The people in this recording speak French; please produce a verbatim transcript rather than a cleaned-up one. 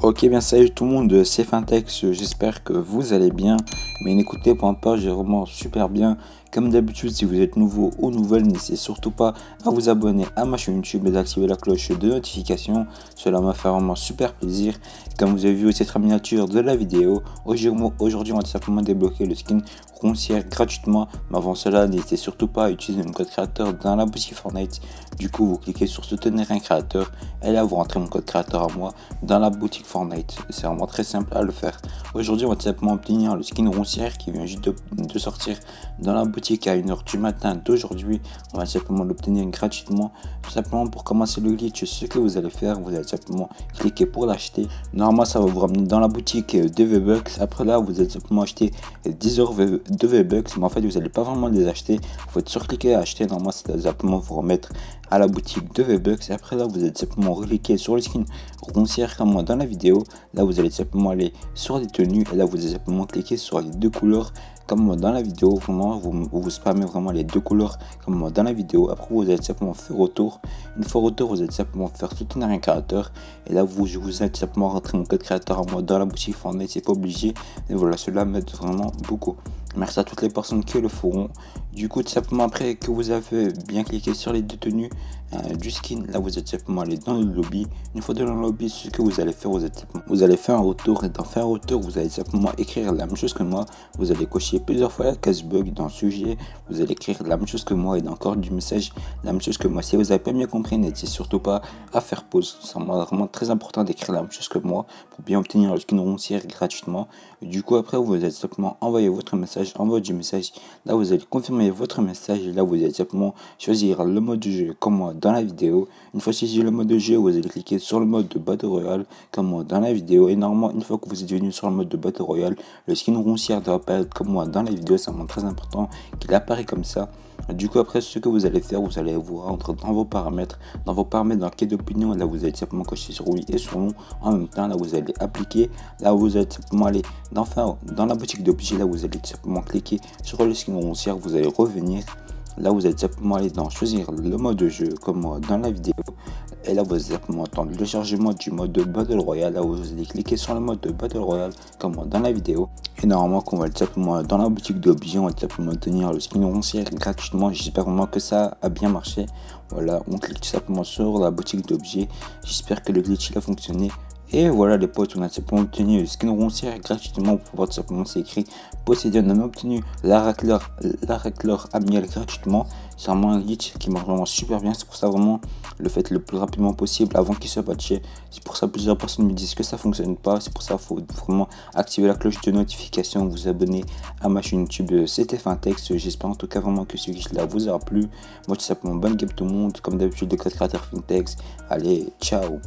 Ok, bien salut tout le monde, c'est Phyntex, j'espère que vous allez bien. Mais n'écoutez pas, j'ai vraiment super bien. Comme d'habitude, si vous êtes nouveau ou nouvelle, n'hésitez surtout pas à vous abonner à ma chaîne YouTube et d'activer la cloche de notification. Cela m'a fait vraiment super plaisir. Comme vous avez vu, c'est la miniature de la vidéo. Aujourd'hui, on va tout simplement débloquer le skin Roncière gratuitement. Mais avant cela, n'hésitez surtout pas à utiliser mon code créateur dans la boutique Fortnite. Du coup, vous cliquez sur soutenir un créateur et là, vous rentrez mon code créateur à moi dans la boutique Fortnite. C'est vraiment très simple à le faire. Aujourd'hui, on va tout simplement obtenir le skin Roncière qui vient juste de, de sortir dans la boutique à une heure du matin d'aujourd'hui. On va simplement l'obtenir gratuitement. Tout simplement, pour commencer le glitch, ce que vous allez faire, vous allez simplement cliquer pour l'acheter. Normalement, ça va vous ramener dans la boutique de V-Bucks. Après là, vous allez simplement acheter dix heures de V-Bucks, mais en fait, vous n'allez pas vraiment les acheter. Vous faites surcliquer à acheter. Normalement, c'est simplement vous remettre à la boutique de V-Bucks. Après là, vous allez simplement cliquer sur le skin Roncière comme moi dans la vidéo. Là, vous allez simplement aller sur les tenues et là, vous allez simplement cliquer sur les deux couleurs comme moi dans la vidéo. Vraiment, vous, vous spammez vraiment les deux couleurs comme moi dans la vidéo. Après, vous allez simplement faire retour. Une fois retour, vous allez simplement faire soutenir un créateur et là, vous, je vous invite simplement à rentrer mon code créateur à moi dans la boutique Fortnite. C'est pas obligé et voilà, cela m'aide vraiment beaucoup. Merci à toutes les personnes qui le feront. Du coup, tout simplement, après que vous avez bien cliqué sur les deux tenues euh, du skin, là vous êtes simplement allé dans le lobby. Une fois dans le lobby, ce que vous allez faire, vous, êtes, vous allez faire un retour et dans faire un retour, vous allez simplement écrire la même chose que moi. Vous allez cocher plusieurs fois la case bug dans le sujet. Vous allez écrire la même chose que moi et dans le corps du message, la même chose que moi. Si vous n'avez pas bien compris, n'hésitez surtout pas à faire pause. C'est vraiment très important d'écrire la même chose que moi pour bien obtenir le skin Roncière gratuitement. Du coup, après, vous allez simplement envoyer votre message. Envoie du message, là vous allez confirmer votre message et là vous allez simplement choisir le mode de jeu comme moi dans la vidéo. Une fois choisi le mode de jeu, vous allez cliquer sur le mode de Battle Royale comme moi dans la vidéo. Et normalement, une fois que vous êtes venu sur le mode de Battle Royale, le skin Roncière doit apparaître comme moi dans la vidéo. C'est vraiment très important qu'il apparaît comme ça. Du coup, après, ce que vous allez faire, vous allez vous rendre dans vos paramètres, dans vos paramètres, dans la quête d'opinion. Là, vous allez simplement cocher sur oui et sur non. En même temps, là, vous allez appliquer. Là, vous allez simplement aller dans, enfin, dans la boutique d'objets. Là, vous allez simplement cliquer sur le skin Roncière. Vous allez revenir. Là, vous allez simplement aller dans choisir le mode de jeu comme dans la vidéo. Et là, vous allez simplement attendre le chargement du mode de Battle Royale. Là, vous allez cliquer sur le mode de Battle Royale comme dans la vidéo. Et normalement, qu'on va simplement dans la boutique d'objets, on va simplement obtenir le skin Roncière gratuitement. J'espère vraiment que ça a bien marché. Voilà, on clique tout simplement sur la boutique d'objets. J'espère que le glitch il a fonctionné. Et voilà les potes, on a simplement obtenu le skin Roncière gratuitement. Vous pouvez tout simplement s'écrire posséder. On a obtenu la racleur, la racleur amiel gratuitement. C'est vraiment un glitch qui marche vraiment super bien. C'est pour ça vraiment le faites le plus rapidement possible avant qu'il soit patché. C'est pour ça plusieurs personnes me disent que ça fonctionne pas. C'est pour ça faut vraiment activer la cloche de notification, vous abonner à ma chaîne YouTube. C'était Phyntex. J'espère en tout cas vraiment que ce glitch là vous aura plu. Moi tout simplement bonne game tout le monde. Comme d'habitude le code créateur Phyntex. Allez, ciao.